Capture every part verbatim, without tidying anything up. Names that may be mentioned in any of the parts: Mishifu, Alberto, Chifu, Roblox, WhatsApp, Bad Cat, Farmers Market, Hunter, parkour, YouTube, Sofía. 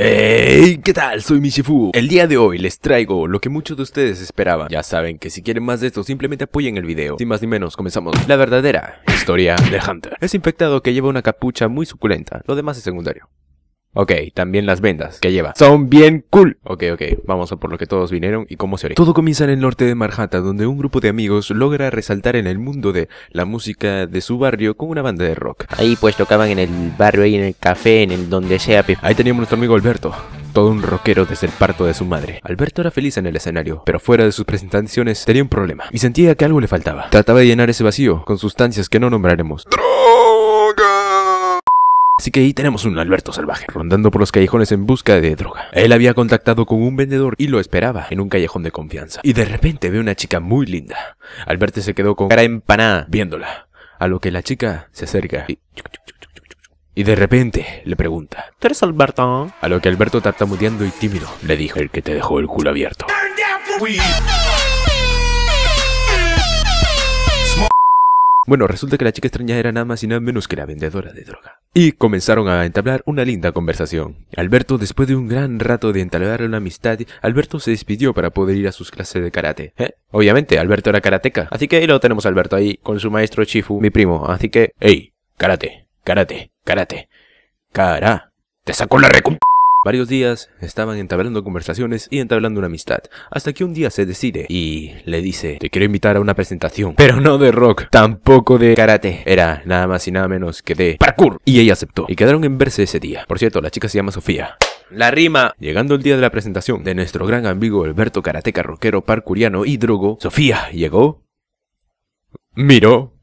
¡Hey! ¿Qué tal? Soy Mishifu. El día de hoy les traigo lo que muchos de ustedes esperaban. Ya saben que si quieren más de esto simplemente apoyen el video. Sin más ni menos, comenzamos. La verdadera historia de Hunter. Es infectado que lleva una capucha muy suculenta. Lo demás es secundario. Ok, también las vendas que lleva son bien cool. Ok, ok, vamos a por lo que todos vinieron y cómo se origina. Todo comienza en el norte de Manhattan, donde un grupo de amigos logra resaltar en el mundo de la música de su barrio con una banda de rock. Ahí pues tocaban en el barrio, ahí en el café, en el donde sea. Ahí teníamos nuestro amigo Alberto, todo un rockero desde el parto de su madre. Alberto era feliz en el escenario, pero fuera de sus presentaciones tenía un problema y sentía que algo le faltaba. Trataba de llenar ese vacío con sustancias que no nombraremos. Así que ahí tenemos un Alberto salvaje, rondando por los callejones en busca de droga. Él había contactado con un vendedor y lo esperaba en un callejón de confianza. Y de repente ve una chica muy linda. Alberto se quedó con cara empanada viéndola, a lo que la chica se acerca y... Y de repente le pregunta, ¿tú eres Alberto? A lo que Alberto, tartamudeando y tímido, le dijo, el que te dejó el culo abierto. Bueno, resulta que la chica extraña era nada más y nada menos que la vendedora de droga. Y comenzaron a entablar una linda conversación. Alberto, después de un gran rato de entablar una amistad, Alberto se despidió para poder ir a sus clases de karate. ¿Eh? Obviamente, Alberto era karateca. Así que ahí lo tenemos, Alberto, ahí con su maestro Chifu, mi primo. Así que, ¡ey! Karate, karate, karate. Cara, te sacó la recompensa. Varios días estaban entablando conversaciones y entablando una amistad, hasta que un día se decide y le dice, te quiero invitar a una presentación, pero no de rock, tampoco de karate, era nada más y nada menos que de parkour, y ella aceptó, y quedaron en verse ese día. Por cierto, la chica se llama Sofía. La rima. Llegando el día de la presentación de nuestro gran amigo Alberto, karateca, rockero, parkouriano y drogo, Sofía llegó, miró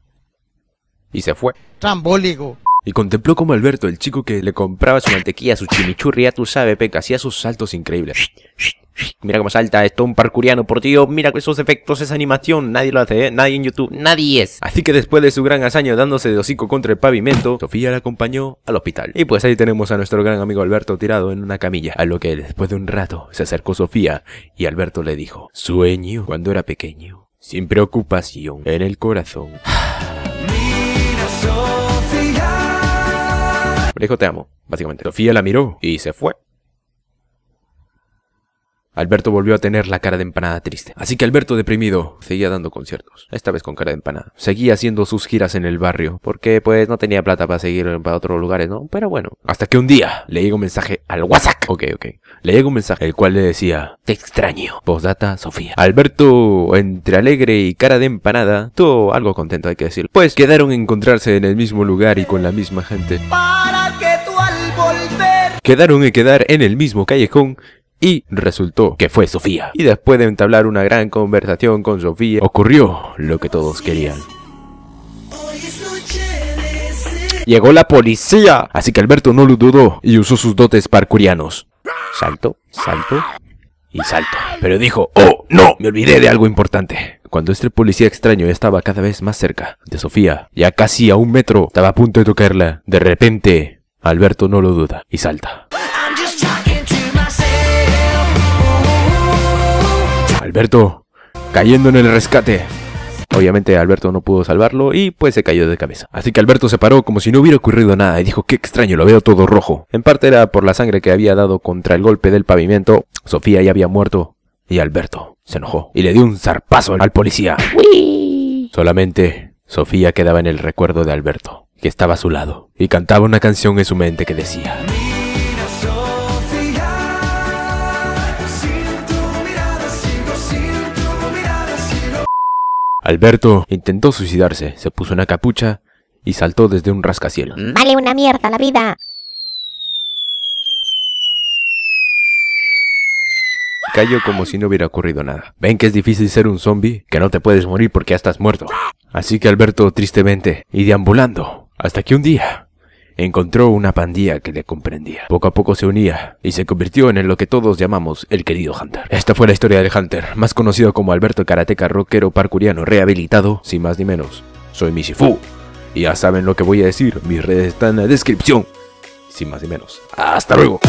y se fue. Trambólico. Y contempló como Alberto, el chico que le compraba su mantequilla, su chimichurri, ya tú sabes, peca, hacía sus saltos increíbles. Mira cómo salta esto, un parkouriano, por Dios, mira esos efectos, esa animación, nadie lo hace, ¿eh? Nadie en YouTube, nadie es. Así que después de su gran hazaña dándose de hocico contra el pavimento, Sofía la acompañó al hospital. Y pues ahí tenemos a nuestro gran amigo Alberto tirado en una camilla, a lo que después de un rato se acercó Sofía y Alberto le dijo, sueño cuando era pequeño, sin preocupación, en el corazón. Le dijo, te amo, básicamente. Sofía la miró y se fue. Alberto volvió a tener la cara de empanada triste. Así que Alberto, deprimido, seguía dando conciertos. Esta vez con cara de empanada. Seguía haciendo sus giras en el barrio, porque pues no tenía plata para seguir para otros lugares, ¿no? Pero bueno. Hasta que un día le llega un mensaje al WhatsApp. Ok, ok. Le llega un mensaje, el cual le decía, te extraño. Postdata, Sofía. Alberto, entre alegre y cara de empanada, todo algo contento, hay que decir. Pues quedaron a encontrarse en el mismo lugar y con la misma gente. Quedaron en quedar en el mismo callejón y resultó que fue Sofía. Y después de entablar una gran conversación con Sofía, ocurrió lo que todos querían. Llegó la policía, así que Alberto no lo dudó y usó sus dotes parkourianos. Salto, salto y salto. Pero dijo, oh no, me olvidé de algo importante. Cuando este policía extraño estaba cada vez más cerca de Sofía, ya casi a un metro, estaba a punto de tocarla. De repente... Alberto no lo duda y salta. Alberto, cayendo en el rescate. Obviamente Alberto no pudo salvarlo y pues se cayó de cabeza. Así que Alberto se paró como si no hubiera ocurrido nada y dijo, qué extraño, lo veo todo rojo. En parte era por la sangre que había dado contra el golpe del pavimento. Sofía ya había muerto y Alberto se enojó y le dio un zarpazo al policía. ¡Wii! Solamente Sofía quedaba en el recuerdo de Alberto, que estaba a su lado y cantaba una canción en su mente que decía, mira Sofía, sin tu mirada sigo, sin tu mirada sigo. Alberto intentó suicidarse, se puso una capucha y saltó desde un rascacielos. Vale una mierda la vida. Cayó como si no hubiera ocurrido nada. ¿Ven que es difícil ser un zombie? Que no te puedes morir porque ya estás muerto. Así que Alberto tristemente y deambulando, hasta que un día encontró una pandilla que le comprendía. Poco a poco se unía y se convirtió en lo que todos llamamos el querido Hunter. Esta fue la historia del Hunter, más conocido como Alberto, karateca, rockero, parkouriano, rehabilitado. Sin más ni menos, soy Mishifu. Y ya saben lo que voy a decir, mis redes están en la descripción. Sin más ni menos, ¡hasta luego!